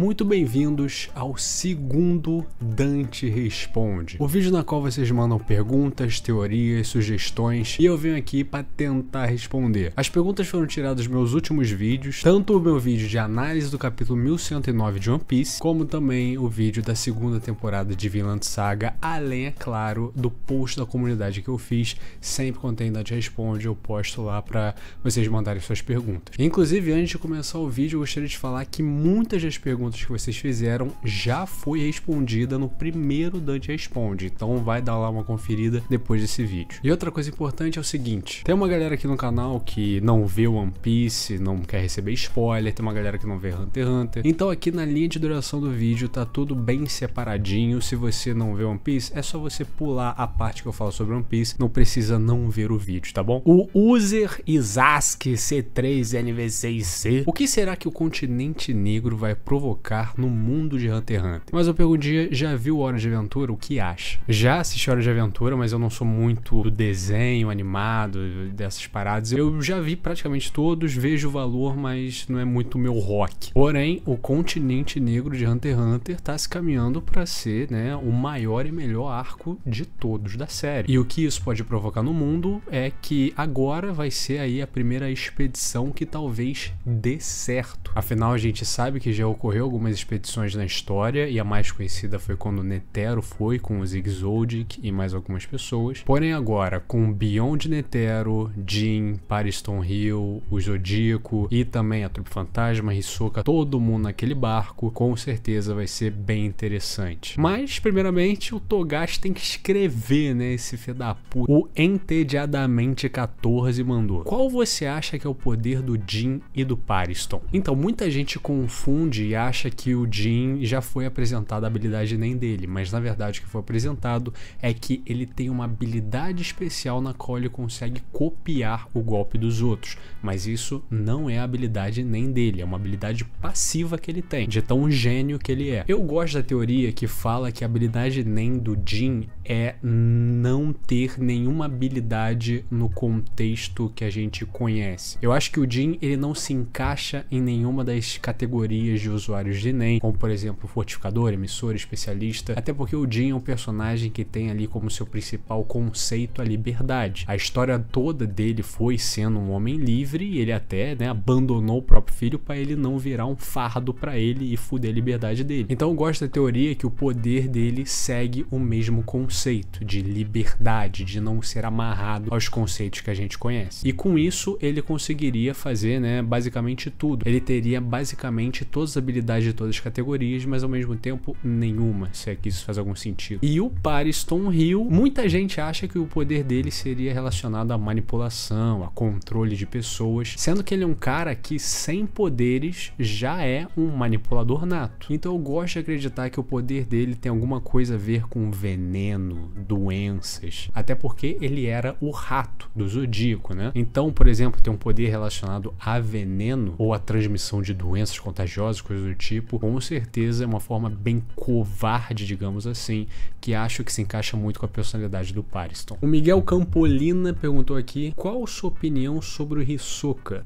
Muito bem-vindos ao segundo Dante Responde, o vídeo na qual vocês mandam perguntas, teorias, sugestões e eu venho aqui para tentar responder. As perguntas foram tiradas dos meus últimos vídeos, tanto o meu vídeo de análise do capítulo 1109 de One Piece, como também o vídeo da segunda temporada de Vinland Saga, além, é claro, do post da comunidade que eu fiz. Sempre quando tem Dante Responde, eu posto lá para vocês mandarem suas perguntas. Inclusive, antes de começar o vídeo, eu gostaria de falar que muitas das perguntas que vocês fizeram já foi respondida no primeiro Dante Responde, então vai dar lá uma conferida depois desse vídeo. E outra coisa importante é o seguinte: tem uma galera aqui no canal que não vê One Piece, não quer receber spoiler, tem uma galera que não vê Hunter x Hunter, então aqui na linha de duração do vídeo tá tudo bem separadinho. Se você não vê One Piece, é só você pular a parte que eu falo sobre One Piece, não precisa não ver o vídeo, tá bom? O user Isasuke C3NV6C: o que será que o continente negro vai provocar no mundo de Hunter x Hunter? Mas eu perguntei, já viu Hora de Aventura? O que acha? Já assisti Hora de Aventura, mas eu não sou muito do desenho animado, dessas paradas. Eu já vi praticamente todos, vejo o valor, mas não é muito meu rock. Porém, o continente negro de Hunter x Hunter tá se caminhando para ser, né, o maior e melhor arco de todos da série. E o que isso pode provocar no mundo é que agora vai ser aí a primeira expedição que talvez dê certo. Afinal, a gente sabe que já ocorreu algumas expedições na história, e a mais conhecida foi quando Netero foi com o Zig Zoldyck e mais algumas pessoas. Porém agora, com Beyond Netero, Jin, Pariston Hill, o Zodíaco e também a Trupe Fantasma, Hisoka, todo mundo naquele barco, com certeza vai ser bem interessante. Mas primeiramente o Togashi tem que escrever, né, esse filho da puta. O Entediadamente 14 mandou: qual você acha que é o poder do Jin e do Pariston? Então, muita gente confunde e acha que o Jin já foi apresentada a habilidade nem dele, mas na verdade o que foi apresentado é que ele tem uma habilidade especial na qual ele consegue copiar o golpe dos outros, mas isso não é a habilidade nem dele, é uma habilidade passiva que ele tem, de tão gênio que ele é. Eu gosto da teoria que fala que a habilidade nem do Jin é não ter nenhuma habilidade no contexto que a gente conhece. Eu acho que o Jin, ele não se encaixa em nenhuma das categorias de usuários de Nen, como por exemplo fortificador, emissor, especialista, até porque o Jin é um personagem que tem ali como seu principal conceito a liberdade. A história toda dele foi sendo um homem livre, e ele até, né, abandonou o próprio filho para ele não virar um fardo para ele e fuder a liberdade dele. Então eu gosto da teoria que o poder dele segue o mesmo conceito de liberdade, de não ser amarrado aos conceitos que a gente conhece. E com isso ele conseguiria fazer, né, basicamente tudo. Ele teria basicamente todas as habilidades de todas as categorias, mas ao mesmo tempo nenhuma, se é que isso faz algum sentido. E o Pariston Hill, muita gente acha que o poder dele seria relacionado à manipulação, a controle de pessoas, sendo que ele é um cara que sem poderes já é um manipulador nato. Então eu gosto de acreditar que o poder dele tem alguma coisa a ver com veneno, doenças, até porque ele era o rato do Zodíaco, né? Então, por exemplo, ter um poder relacionado a veneno ou a transmissão de doenças contagiosas, coisas do tipo, com certeza é uma forma bem covarde, digamos assim, que acho que se encaixa muito com a personalidade do Pariston. O Miguel Campolina perguntou aqui: qual a sua opinião sobre o Hisoka?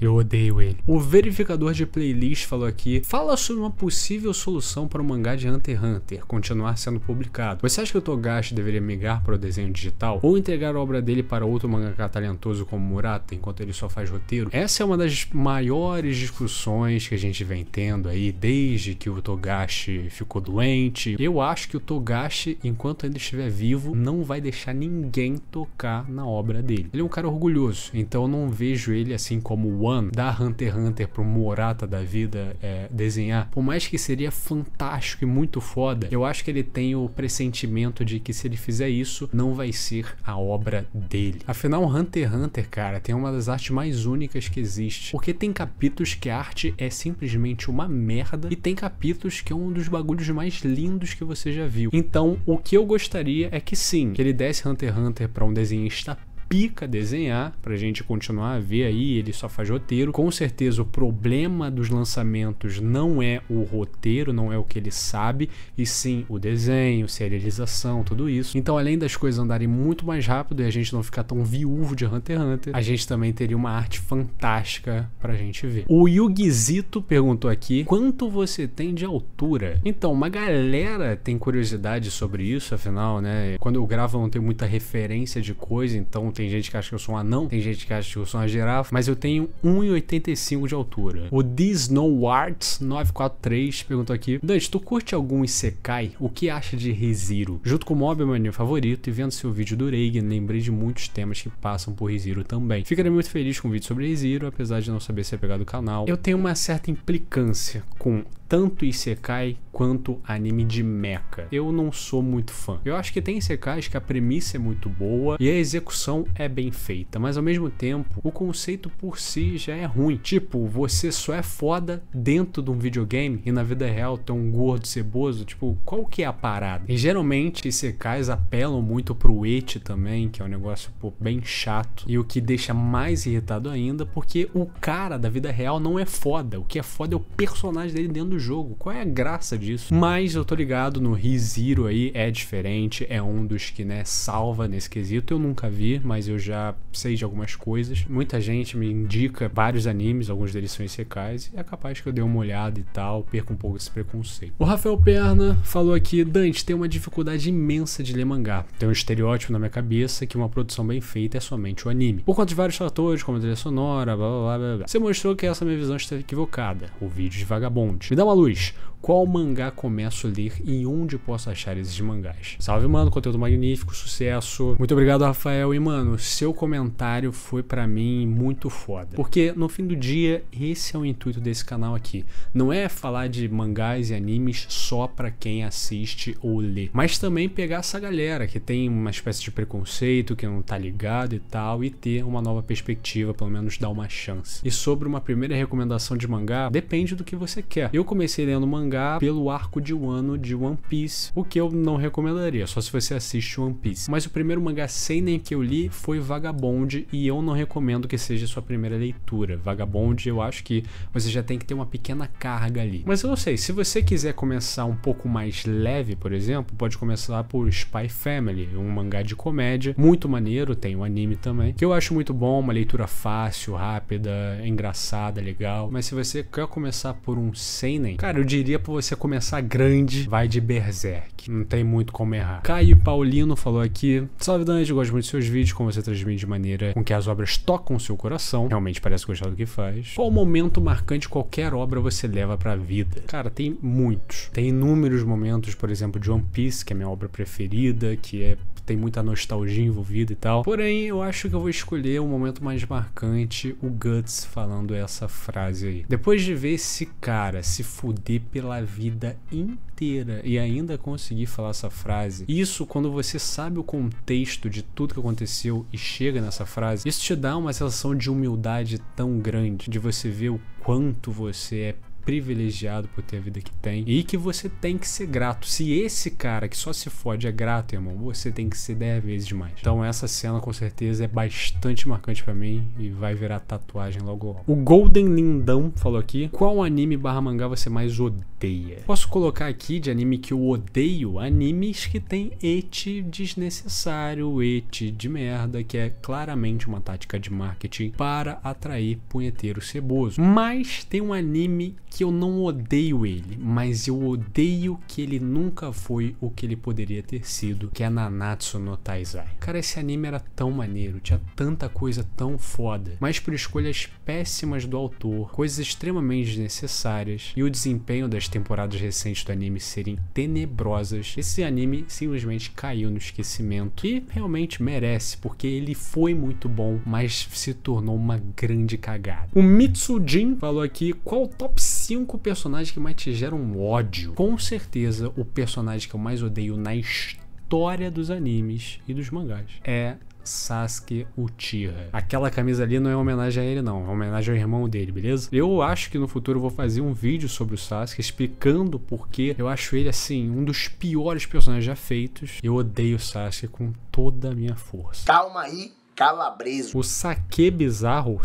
Eu odeio ele. O verificador de playlist falou aqui: fala sobre uma possível solução para o mangá de Hunter x Hunter continuar sendo publicado. Você acha que o Togashi deveria migrar para o desenho digital ou entregar a obra dele para outro mangaka talentoso como Murata, enquanto ele só faz roteiro? Essa é uma das maiores discussões que a gente vem tendo aí desde que o Togashi ficou doente. Eu acho que o Togashi, enquanto ainda estiver vivo, não vai deixar ninguém tocar na obra dele. Ele é um cara orgulhoso, então eu não vejo ele assim como One, da Hunter x Hunter pro Murata da vida desenhar. Por mais que seria fantástico e muito foda, eu acho que ele tem o pressentimento de que se ele fizer isso, não vai ser a obra dele. Afinal, Hunter x Hunter, cara, tem uma das artes mais únicas que existe, porque tem capítulos que a arte é simplesmente uma merda e tem capítulos que é um dos bagulhos mais lindos que você já viu. Então, o que eu gostaria é que sim, que ele desse Hunter x Hunter pra um desenhista pica desenhar, pra gente continuar a ver aí, ele só faz roteiro. Com certeza o problema dos lançamentos não é o roteiro, não é o que ele sabe, e sim o desenho, serialização, tudo isso. Então, além das coisas andarem muito mais rápido e a gente não ficar tão viúvo de Hunter x Hunter, a gente também teria uma arte fantástica pra gente ver. O Yugizito perguntou aqui, quanto você tem de altura? Então, uma galera tem curiosidade sobre isso, afinal, né, quando eu gravo eu não tenho muita referência de coisa, então tem gente que acha que eu sou um anão, tem gente que acha que eu sou uma girafa, mas eu tenho 1,85 de altura. O Disnowarts 943 perguntou aqui, Dante, tu curte algum Isekai? O que acha de Re:Zero? Junto com o Mob, meu anime favorito, e vendo seu vídeo do Reigen, lembrei de muitos temas que passam por Re:Zero também. Ficaria muito feliz com o vídeo sobre Re:Zero, apesar de não saber se é pegado do canal. Eu tenho uma certa implicância com tanto Isekai quanto anime de mecha. Eu não sou muito fã. Eu acho que tem Isekais que a premissa é muito boa e a execução é bem feita, mas ao mesmo tempo o conceito por si já é ruim. Tipo, você só é foda dentro de um videogame e na vida real tem um gordo ceboso. Tipo, qual que é a parada? E geralmente Isekais apelam muito pro ecchi também, que é um negócio, pô, bem chato, e o que deixa mais irritado ainda, porque o cara da vida real não é foda. O que é foda é o personagem dele dentro do jogo. Qual é a graça disso? Mas eu tô ligado, no Re:Zero aí é diferente, é um dos que, né, salva nesse quesito. Eu nunca vi, mas eu já sei de algumas coisas. Muita gente me indica vários animes, alguns deles são isekais, e é capaz que eu dê uma olhada e tal, perca um pouco esse preconceito. O Rafael Perna falou aqui, Dante, tem uma dificuldade imensa de ler mangá. Tem um estereótipo na minha cabeça que uma produção bem feita é somente o anime, por conta de vários fatores, como a trilha sonora, blá blá blá blá. Você mostrou que essa minha visão está equivocada. O vídeo de vagabonde. Me dá uma luz. Qual mangá começo a ler e onde posso achar esses mangás? Salve, mano, conteúdo magnífico, sucesso. Muito obrigado, Rafael. E, mano, seu comentário foi pra mim muito foda, porque no fim do dia esse é o intuito desse canal aqui. Não é falar de mangás e animes só pra quem assiste ou lê, mas também pegar essa galera que tem uma espécie de preconceito, que não tá ligado e tal, e ter uma nova perspectiva, pelo menos dar uma chance. E sobre uma primeira recomendação de mangá, depende do que você quer. Eu comecei lendo mangá pelo arco de Wano de One Piece, o que eu não recomendaria, só se você assiste One Piece. Mas o primeiro mangá seinen que eu li foi Vagabond, e eu não recomendo que seja sua primeira leitura. Vagabond, eu acho que você já tem que ter uma pequena carga ali. Mas eu não sei, se você quiser começar um pouco mais leve, por exemplo, pode começar por Spy Family, um mangá de comédia, muito maneiro, tem um anime também, que eu acho muito bom, uma leitura fácil, rápida, engraçada, legal. Mas se você quer começar por um seinen, cara, eu diria pra você começar grande, vai de Berserk. Não tem muito como errar. Caio Paulino falou aqui, salve Dante, gosto muito dos seus vídeos, como você transmite de maneira com que as obras tocam o seu coração. Realmente parece gostar do que faz. Qual momento marcante qualquer obra você leva pra vida? Cara, tem muitos. Tem inúmeros momentos, por exemplo, de One Piece, que é minha obra preferida, que é... tem muita nostalgia envolvida e tal. Porém, eu acho que eu vou escolher um momento mais marcante, o Guts falando essa frase aí. Depois de ver esse cara se fuder pela vida inteira e ainda conseguir falar essa frase, isso, quando você sabe o contexto de tudo que aconteceu e chega nessa frase, isso te dá uma sensação de humildade tão grande, de você ver o quanto você é privilegiado por ter a vida que tem e que você tem que ser grato. Se esse cara que só se fode é grato, irmão, você tem que ser 10 vezes mais. Então essa cena com certeza é bastante marcante pra mim e vai virar tatuagem logo logo. O Golden Lindão falou aqui, qual anime barra mangá você mais odeia? Posso colocar aqui de anime que eu odeio, animes que tem ecchi desnecessário, ecchi de merda, que é claramente uma tática de marketing para atrair punheteiro ceboso. Mas tem um anime que eu não odeio ele, mas eu odeio que ele nunca foi o que ele poderia ter sido, que é Nanatsu no Taizai. Cara, esse anime era tão maneiro, tinha tanta coisa tão foda, mas por escolhas péssimas do autor, coisas extremamente desnecessárias e o desempenho das temporadas recentes do anime serem tenebrosas, esse anime simplesmente caiu no esquecimento. E realmente merece, porque ele foi muito bom, mas se tornou uma grande cagada. O Mitsujin falou aqui, qual o top 5 personagens que mais te geram ódio? Com certeza, o personagem que eu mais odeio na história dos animes e dos mangás é Sasuke Uchiha. Aquela camisa ali não é homenagem a ele, não, é homenagem ao irmão dele, beleza? Eu acho que no futuro eu vou fazer um vídeo sobre o Sasuke explicando porque eu acho ele, assim, um dos piores personagens já feitos. Eu odeio o Sasuke com toda a minha força. Calma aí, calabreso. O saque bizarro,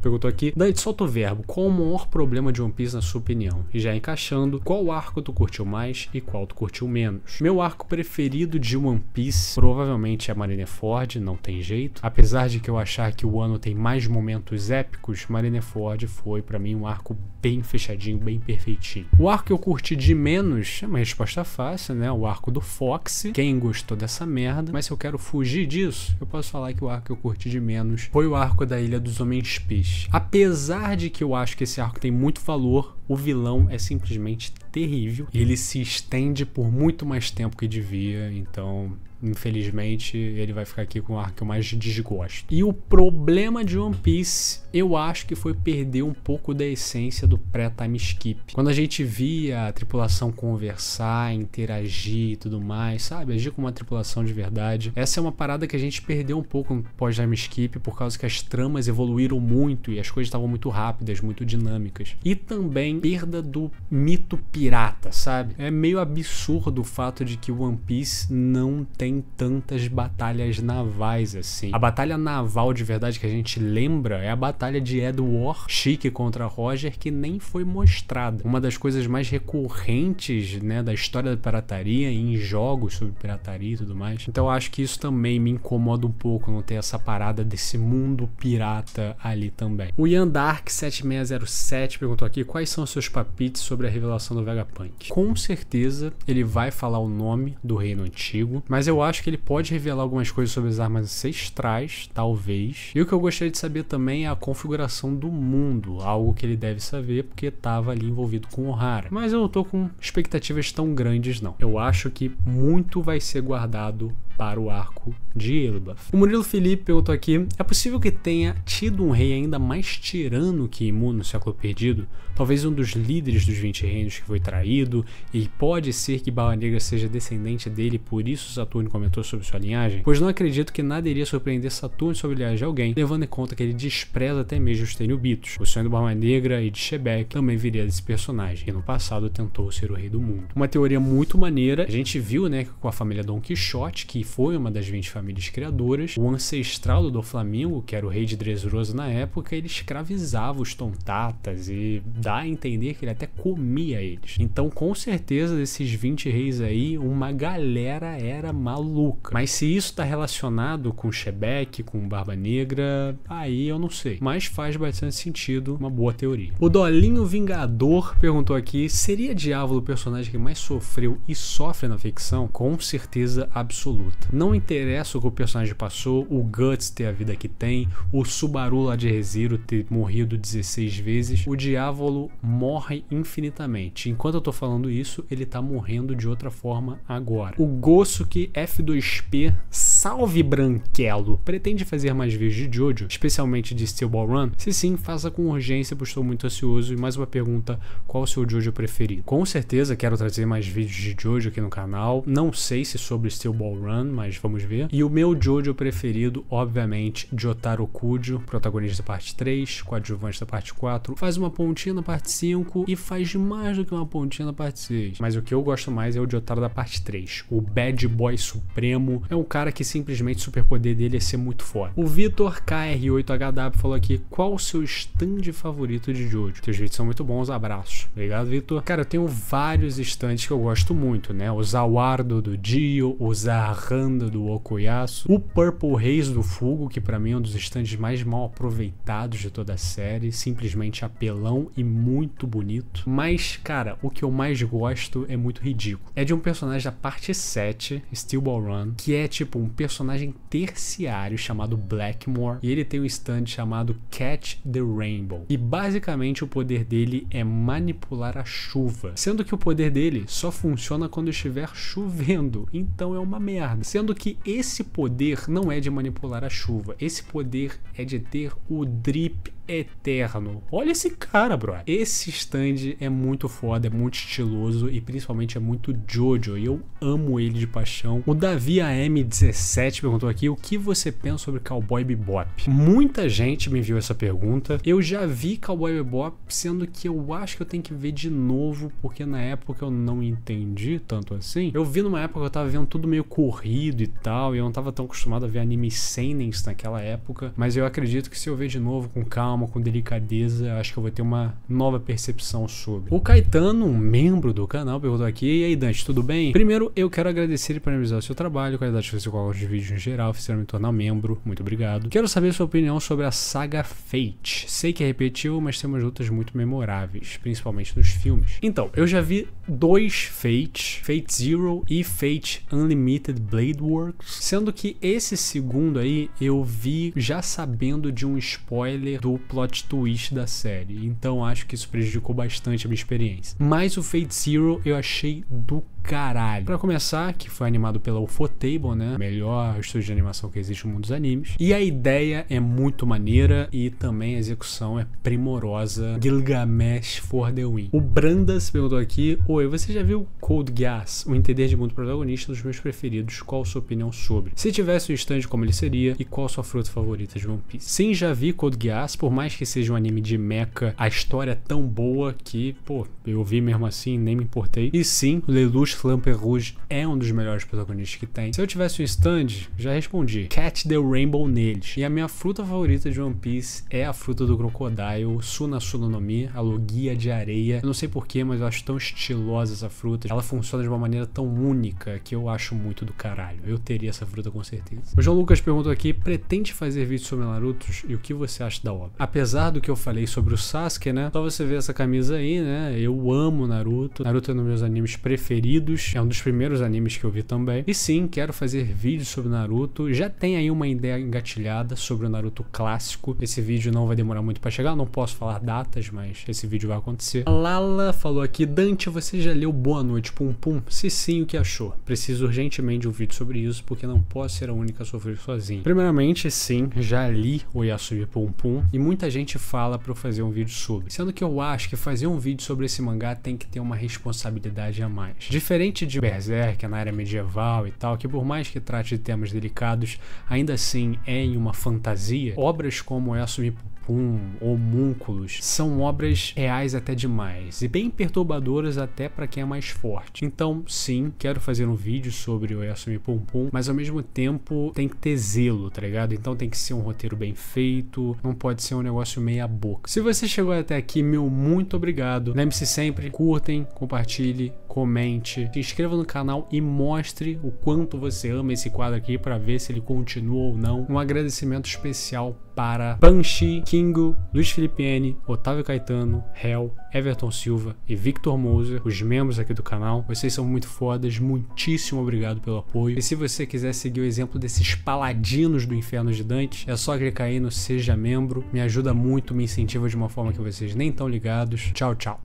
perguntou aqui, daí solta o verbo, qual o maior problema de One Piece na sua opinião? E já encaixando, qual arco tu curtiu mais e qual tu curtiu menos? Meu arco preferido de One Piece provavelmente é Marineford, não tem jeito. Apesar de que eu achar que o ano tem mais momentos épicos, Marineford foi pra mim um arco bem fechadinho, bem perfeitinho. O arco que eu curti de menos, é uma resposta fácil, né? O arco do Foxy, quem gostou dessa merda, mas se eu quero fugir disso, eu posso falar que o arco que eu curti de menos foi o arco da Ilha dos Homens Peixe. Apesar de que eu acho que esse arco tem muito valor, o vilão é simplesmente terrível. Ele se estende por muito mais tempo que devia, então infelizmente ele vai ficar aqui com o arco que eu mais desgosto. E o problema de One Piece, eu acho que foi perder um pouco da essência do pré-time skip. Quando a gente via a tripulação conversar, interagir e tudo mais, sabe? Agir como uma tripulação de verdade. Essa é uma parada que a gente perdeu um pouco no pós-time skip, por causa que as tramas evoluíram muito e as coisas estavam muito rápidas, muito dinâmicas. E também perda do mito pirata, sabe? É meio absurdo o fato de que One Piece não tem tantas batalhas navais assim. A batalha naval de verdade que a gente lembra é a batalha de Edward Chique contra Roger, que nem foi mostrada. Uma das coisas mais recorrentes, né, da história da pirataria e em jogos sobre pirataria e tudo mais. Então eu acho que isso também me incomoda um pouco, não ter essa parada desse mundo pirata ali também. O Yandark7607 perguntou aqui, quais são os seus palpites sobre a revelação do Vegapunk? Com certeza ele vai falar o nome do reino antigo, mas eu acho que ele pode revelar algumas coisas sobre as armas ancestrais, talvez. E o que eu gostaria de saber também é a configuração do mundo, algo que ele deve saber porque estava ali envolvido com o Ohara. Mas eu não tô com expectativas tão grandes não. Eu acho que muito vai ser guardado para o arco de Elbaf. O Murilo Felipe perguntou aqui, é possível que tenha tido um rei ainda mais tirano que Immun no século perdido? Talvez um dos líderes dos 20 reinos que foi traído, e pode ser que Barba Negra seja descendente dele, por isso Saturno comentou sobre sua linhagem? Pois não acredito que nada iria surpreender Saturno sobre a linhagem de alguém, levando em conta que ele despreza até mesmo os Tenubitos. O sonho do Barba Negra e de Shebek também viria desse personagem, que no passado tentou ser o rei do mundo. Uma teoria muito maneira, a gente viu, né, com a família Don Quixote, que foi uma das 20 famílias criadoras, o ancestral do Flamingo, que era o rei de Dressrosa na época, ele escravizava os tontatas e dá a entender que ele até comia eles. Então com certeza desses 20 reis aí, uma galera era maluca. Mas se isso está relacionado com Shebek, com Barba Negra, aí eu não sei. Mas faz bastante sentido, uma boa teoria. O Dolinho Vingador perguntou aqui, seria Diávolo o personagem que mais sofreu e sofre na ficção? Com certeza absoluta. Não interessa o que o personagem passou, o Guts ter a vida que tem, o Subaru lá de Re:Zero ter morrido 16 vezes, o Diávolo morre infinitamente. Enquanto eu tô falando isso, ele tá morrendo de outra forma agora. O Gosuke F2P, salve Branquelo, pretende fazer mais vídeos de Jojo, especialmente de Steel Ball Run? Se sim, faça com urgência, pois estou muito ansioso. E mais uma pergunta, qual o seu Jojo preferido? Com certeza quero trazer mais vídeos de Jojo aqui no canal, não sei se sobre Steel Ball Run, mas vamos ver. E o meu Jojo preferido, obviamente, Jotaro Kujo, protagonista da parte 3, coadjuvante da parte 4, faz uma pontinha na parte 5 e faz mais do que uma pontinha na parte 6. Mas o que eu gosto mais é o Jotaro da parte 3, o bad boy supremo, é um cara que simplesmente o superpoder dele é ser muito foda. O Vitor KR8HW falou aqui, qual o seu stand favorito de Jojo? Teus vídeos são muito bons, abraços. Obrigado, Vitor. Cara, eu tenho vários stands que eu gosto muito, né? O Zawardo do Dio, o Zahar do Okoyasu, o Purple Haze do Fugo, que pra mim é um dos stands mais mal aproveitados de toda a série, simplesmente apelão e muito bonito. Mas, cara, o que eu mais gosto é muito ridículo. É de um personagem da parte 7, Steel Ball Run, que é tipo um personagem terciário chamado Blackmore, e ele tem um stand chamado Catch the Rainbow. E basicamente o poder dele é manipular a chuva, sendo que o poder dele só funciona quando estiver chovendo, então é uma merda. Sendo que esse poder não é de manipular a chuva, esse poder é de ter o drip eterno. Olha esse cara, bro. Esse stand é muito foda, é muito estiloso e principalmente é muito Jojo. E eu amo ele de paixão. O Davi AM17 perguntou aqui: o que você pensa sobre Cowboy Bebop? Muita gente me enviou essa pergunta. Eu já vi Cowboy Bebop, sendo que eu acho que eu tenho que ver de novo, porque na época eu não entendi tanto assim. Eu vi numa época que eu tava vendo tudo meio corrido e tal, e eu não tava tão acostumado a ver anime seinens naquela época, mas eu acredito que se eu ver de novo com calma, com delicadeza, acho que eu vou ter uma nova percepção sobre. O Caetano, um membro do canal, perguntou aqui: e aí, Dante, tudo bem? Primeiro, eu quero agradecer e parabenizar o seu trabalho, a qualidade que você coloca de vídeo em geral, fizeram me tornar membro, muito obrigado. Quero saber sua opinião sobre a saga Fate. Sei que é repetitivo, mas tem umas lutas muito memoráveis, principalmente nos filmes. Então, eu já vi dois Fates, Fate Zero e Fate Unlimited Blade Works, sendo que esse segundo aí eu vi já sabendo de um spoiler do plot twist da série, então acho que isso prejudicou bastante a minha experiência. Mas o Fate Zero eu achei do caralho. Pra começar, que foi animado pela Ufotable, né? Melhor estúdio de animação que existe no mundo dos animes. E a ideia é muito maneira e também a execução é primorosa. Gilgamesh for the win. O Brandas perguntou aqui: oi, você já viu Code Geass? O entender de mundo protagonista dos meus preferidos. Qual sua opinião sobre? Se tivesse um stand, como ele seria? E qual sua fruta favorita de One Piece? Sim, já vi Code Geass. Por mais que seja um anime de mecha, a história é tão boa que, pô, eu vi mesmo assim, nem me importei. E sim, Lelouch Flamper Rouge é um dos melhores protagonistas que tem. Se eu tivesse um stand, já respondi: Catch the Rainbow neles. E a minha fruta favorita de One Piece é a fruta do Crocodile, Sunasuna no Mi, a Logia de Areia. Eu não sei porquê, mas eu acho tão estilosa essa fruta. Ela funciona de uma maneira tão única que eu acho muito do caralho. Eu teria essa fruta com certeza. O João Lucas perguntou aqui: pretende fazer vídeo sobre Naruto e o que você acha da obra? Apesar do que eu falei sobre o Sasuke, né? Só você ver essa camisa aí, né? Eu amo Naruto. Naruto é um dos meus animes preferidos. É um dos primeiros animes que eu vi também. E sim, quero fazer vídeos sobre Naruto. Já tem aí uma ideia engatilhada sobre o Naruto clássico. Esse vídeo não vai demorar muito pra chegar, não posso falar datas, mas esse vídeo vai acontecer. Lala falou aqui: Dante, você já leu Boa Noite Punpun? Se sim, o que achou? Preciso urgentemente de um vídeo sobre isso, porque não posso ser a única a sofrer sozinho. Primeiramente, sim, já li Oyasumi Punpun e muita gente fala pra eu fazer um vídeo sobre. Sendo que eu acho que fazer um vídeo sobre esse mangá tem que ter uma responsabilidade a mais. Diferente de Berserk, na área medieval e tal, que por mais que trate de temas delicados, ainda assim é em uma fantasia, obras como Oyasumi Punpun, Homúnculos, são obras reais até demais e bem perturbadoras até pra quem é mais forte. Então, sim, quero fazer um vídeo sobre Oyasumi Punpun, mas ao mesmo tempo tem que ter zelo, tá ligado? Então tem que ser um roteiro bem feito, não pode ser um negócio meia boca. Se você chegou até aqui, meu muito obrigado. Lembre-se sempre, curtem, compartilhem, comente, se inscreva no canal e mostre o quanto você ama esse quadro aqui para ver se ele continua ou não. Um agradecimento especial para Panchi, Kingo, Luiz Felipe N, Otávio Caetano, Hel, Everton Silva e Victor Moser, os membros aqui do canal. Vocês são muito fodas, muitíssimo obrigado pelo apoio. E se você quiser seguir o exemplo desses paladinos do inferno de Dante, é só clicar aí no Seja Membro, me ajuda muito, me incentiva de uma forma que vocês nem estão ligados. Tchau, tchau.